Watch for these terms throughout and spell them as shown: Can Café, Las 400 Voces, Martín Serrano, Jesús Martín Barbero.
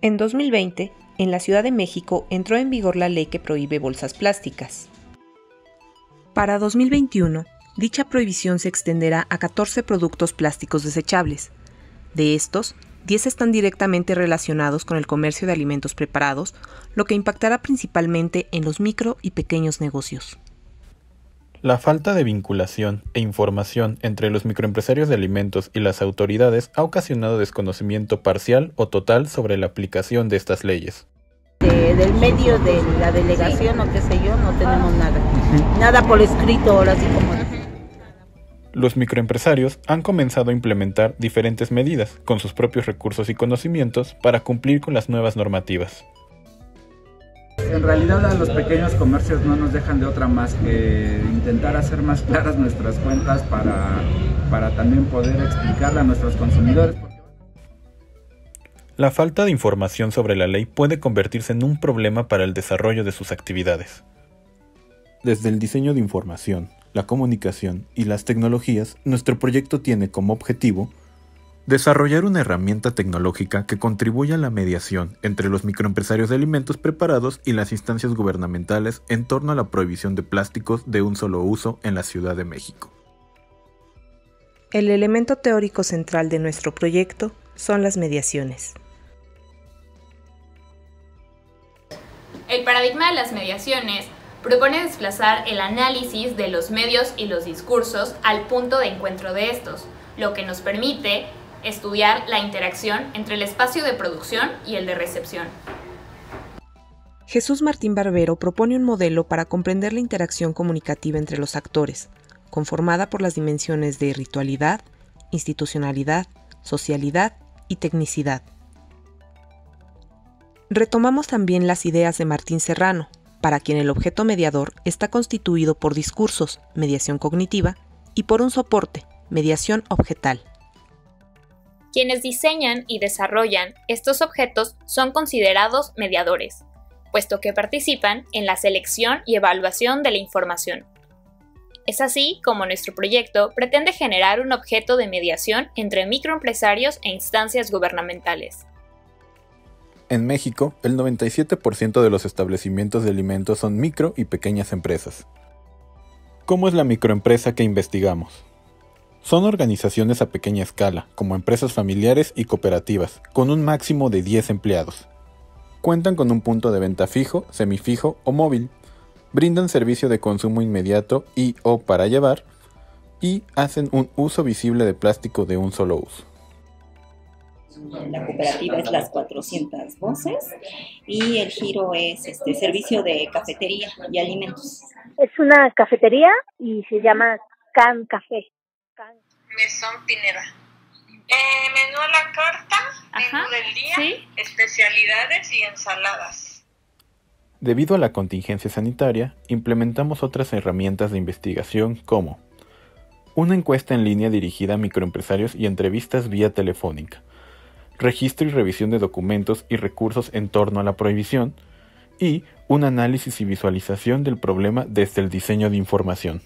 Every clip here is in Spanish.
En 2020, en la Ciudad de México entró en vigor la ley que prohíbe bolsas plásticas. Para 2021, dicha prohibición se extenderá a 14 productos plásticos desechables. De estos, 10 están directamente relacionados con el comercio de alimentos preparados, lo que impactará principalmente en los micro y pequeños negocios. La falta de vinculación e información entre los microempresarios de alimentos y las autoridades ha ocasionado desconocimiento parcial o total sobre la aplicación de estas leyes. Del medio de la delegación o qué sé yo, no tenemos nada. Nada por escrito, ahora sí como... Los microempresarios han comenzado a implementar diferentes medidas con sus propios recursos y conocimientos para cumplir con las nuevas normativas. En realidad a los pequeños comercios no nos dejan de otra más que intentar hacer más claras nuestras cuentas para también poder explicarla a nuestros consumidores. La falta de información sobre la ley puede convertirse en un problema para el desarrollo de sus actividades. Desde el diseño de información, la comunicación y las tecnologías, nuestro proyecto tiene como objetivo desarrollar una herramienta tecnológica que contribuya a la mediación entre los microempresarios de alimentos preparados y las instancias gubernamentales en torno a la prohibición de plásticos de un solo uso en la Ciudad de México. El elemento teórico central de nuestro proyecto son las mediaciones. El paradigma de las mediaciones propone desplazar el análisis de los medios y los discursos al punto de encuentro de estos, lo que nos permite estudiar la interacción entre el espacio de producción y el de recepción. Jesús Martín Barbero propone un modelo para comprender la interacción comunicativa entre los actores, conformada por las dimensiones de ritualidad, institucionalidad, socialidad y tecnicidad. Retomamos también las ideas de Martín Serrano, para quien el objeto mediador está constituido por discursos, mediación cognitiva, y por un soporte, mediación objetal. Quienes diseñan y desarrollan estos objetos son considerados mediadores, puesto que participan en la selección y evaluación de la información. Es así como nuestro proyecto pretende generar un objeto de mediación entre microempresarios e instancias gubernamentales. En México, el 97% de los establecimientos de alimentos son micro y pequeñas empresas. ¿Cómo es la microempresa que investigamos? Son organizaciones a pequeña escala, como empresas familiares y cooperativas, con un máximo de 10 empleados. Cuentan con un punto de venta fijo, semifijo o móvil, brindan servicio de consumo inmediato y o para llevar, y hacen un uso visible de plástico de un solo uso. La cooperativa es Las 400 Voces y el giro es servicio de cafetería y alimentos. Es una cafetería y se llama Can Café. Mesón Pineda. Menú a la carta, menú del día, ¿sí? Especialidades y ensaladas. Debido a la contingencia sanitaria, implementamos otras herramientas de investigación como una encuesta en línea dirigida a microempresarios y entrevistas vía telefónica, registro y revisión de documentos y recursos en torno a la prohibición, y un análisis y visualización del problema desde el diseño de información.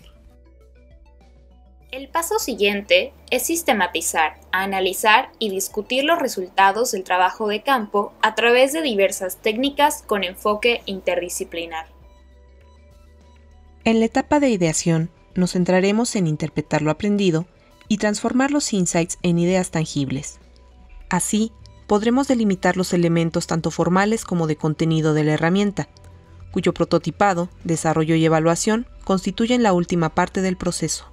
El paso siguiente es sistematizar, analizar y discutir los resultados del trabajo de campo a través de diversas técnicas con enfoque interdisciplinar. En la etapa de ideación, nos centraremos en interpretar lo aprendido y transformar los insights en ideas tangibles. Así, podremos delimitar los elementos tanto formales como de contenido de la herramienta, cuyo prototipado, desarrollo y evaluación constituyen la última parte del proceso.